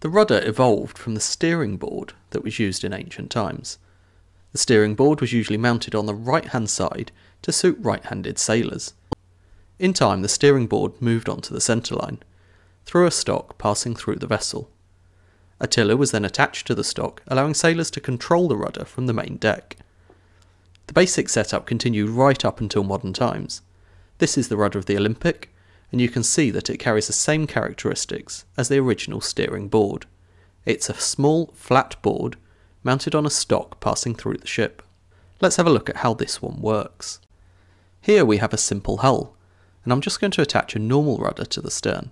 The rudder evolved from the steering board that was used in ancient times. The steering board was usually mounted on the right-hand side to suit right-handed sailors. In time, the steering board moved onto the centreline, through a stock passing through the vessel. A tiller was then attached to the stock, allowing sailors to control the rudder from the main deck. The basic setup continued right up until modern times. This is the rudder of the Olympic, and you can see that it carries the same characteristics as the original steering board. It's a small, flat board mounted on a stock passing through the ship. Let's have a look at how this one works. Here we have a simple hull, and I'm just going to attach a normal rudder to the stern.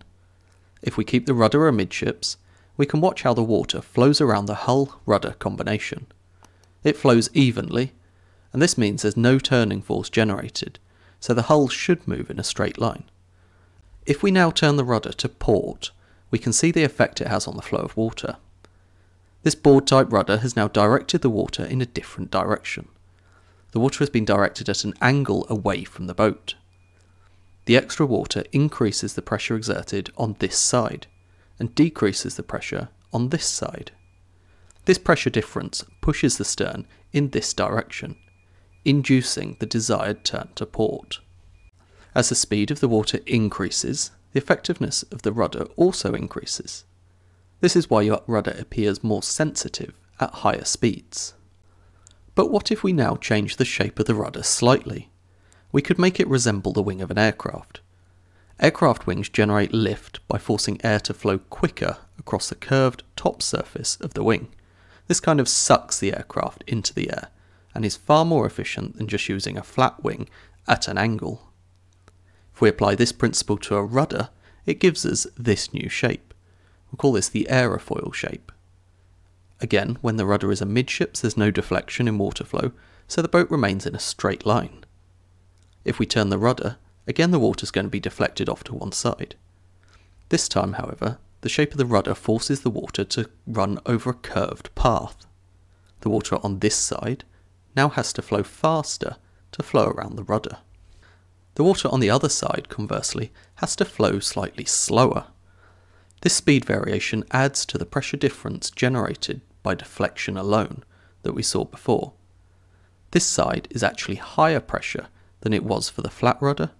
If we keep the rudder amidships, we can watch how the water flows around the hull-rudder combination. It flows evenly, and this means there's no turning force generated, so the hull should move in a straight line. If we now turn the rudder to port, we can see the effect it has on the flow of water. This board-type rudder has now directed the water in a different direction. The water has been directed at an angle away from the boat. The extra water increases the pressure exerted on this side, and decreases the pressure on this side. This pressure difference pushes the stern in this direction, inducing the desired turn to port. As the speed of the water increases, the effectiveness of the rudder also increases. This is why your rudder appears more sensitive at higher speeds. But what if we now change the shape of the rudder slightly? We could make it resemble the wing of an aircraft. Aircraft wings generate lift by forcing air to flow quicker across the curved top surface of the wing. This kind of sucks the aircraft into the air and is far more efficient than just using a flat wing at an angle. If we apply this principle to a rudder, it gives us this new shape. We'll call this the aerofoil shape. Again, when the rudder is amidships, there's no deflection in water flow, so the boat remains in a straight line. If we turn the rudder, again the water's going to be deflected off to one side. This time, however, the shape of the rudder forces the water to run over a curved path. The water on this side now has to flow faster to flow around the rudder. The water on the other side, conversely, has to flow slightly slower. This speed variation adds to the pressure difference generated by deflection alone that we saw before. This side is actually higher pressure than it was for the flat rudder.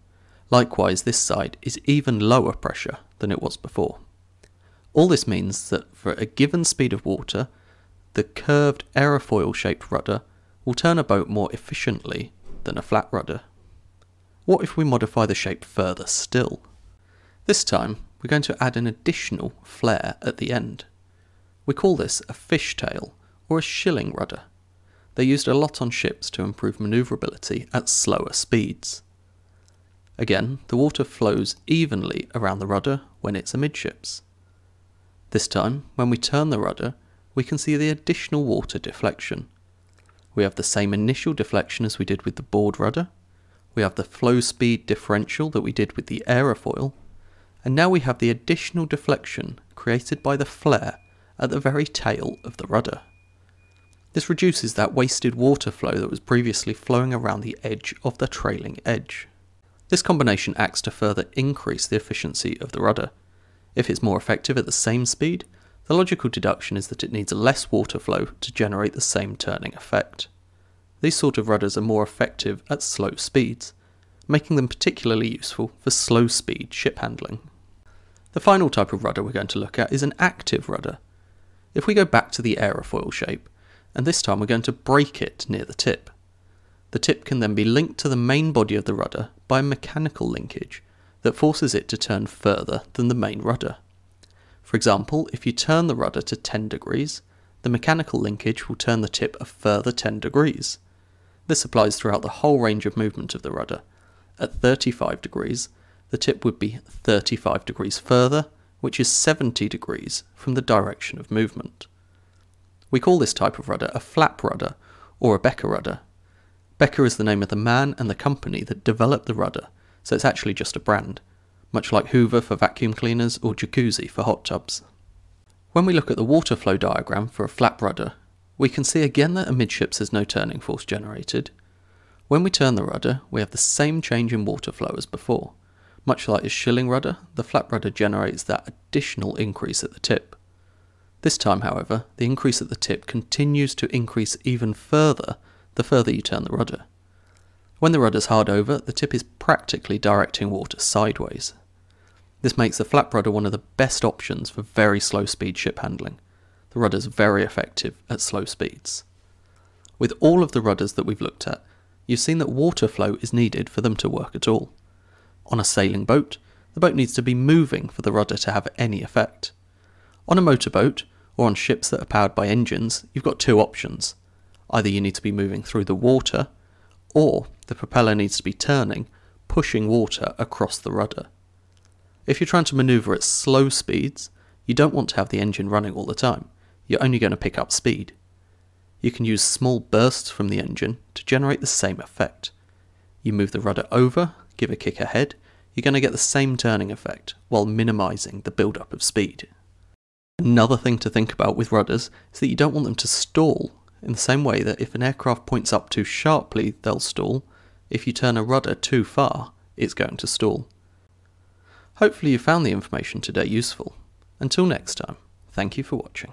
Likewise, this side is even lower pressure than it was before. All this means that for a given speed of water, the curved aerofoil-shaped rudder will turn a boat more efficiently than a flat rudder. What if we modify the shape further still? This time, we're going to add an additional flare at the end. We call this a fishtail or a shilling rudder. They're used a lot on ships to improve manoeuvrability at slower speeds. Again, the water flows evenly around the rudder when it's amidships. This time, when we turn the rudder, we can see the additional water deflection. We have the same initial deflection as we did with the board rudder. We have the flow speed differential that we did with the aerofoil. And now we have the additional deflection created by the flare at the very tail of the rudder. This reduces that wasted water flow that was previously flowing around the edge of the trailing edge. This combination acts to further increase the efficiency of the rudder. If it's more effective at the same speed, the logical deduction is that it needs less water flow to generate the same turning effect. These sort of rudders are more effective at slow speeds, making them particularly useful for slow speed ship handling. The final type of rudder we're going to look at is an active rudder. If we go back to the aerofoil shape, and this time we're going to break it near the tip. The tip can then be linked to the main body of the rudder by a mechanical linkage that forces it to turn further than the main rudder. For example, if you turn the rudder to 10 degrees, the mechanical linkage will turn the tip a further 10 degrees. This applies throughout the whole range of movement of the rudder. At 35 degrees, the tip would be 35 degrees further, which is 70 degrees from the direction of movement. We call this type of rudder a flap rudder, or a Becker rudder. Becker is the name of the man and the company that developed the rudder, so it's actually just a brand, much like Hoover for vacuum cleaners or Jacuzzi for hot tubs. When we look at the water flow diagram for a flap rudder, we can see again that amidships there's no turning force generated. When we turn the rudder, we have the same change in water flow as before. Much like a shilling rudder, the flap rudder generates that additional increase at the tip. This time, however, the increase at the tip continues to increase even further the further you turn the rudder. When the rudder's hard over, the tip is practically directing water sideways. This makes the flap rudder one of the best options for very slow speed ship handling. The rudder's very effective at slow speeds. With all of the rudders that we've looked at, you've seen that water flow is needed for them to work at all. On a sailing boat, the boat needs to be moving for the rudder to have any effect. On a motorboat, or on ships that are powered by engines, you've got two options. Either you need to be moving through the water, or the propeller needs to be turning, pushing water across the rudder. If you're trying to manoeuvre at slow speeds, you don't want to have the engine running all the time. You're only going to pick up speed. You can use small bursts from the engine to generate the same effect. You move the rudder over, give a kick ahead, you're going to get the same turning effect while minimising the build-up of speed. Another thing to think about with rudders is that you don't want them to stall in the same way that if an aircraft points up too sharply, they'll stall. If you turn a rudder too far, it's going to stall. Hopefully you found the information today useful. Until next time, thank you for watching.